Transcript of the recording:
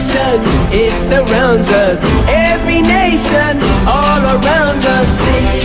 salvation, it surrounds us. Every nation all around us.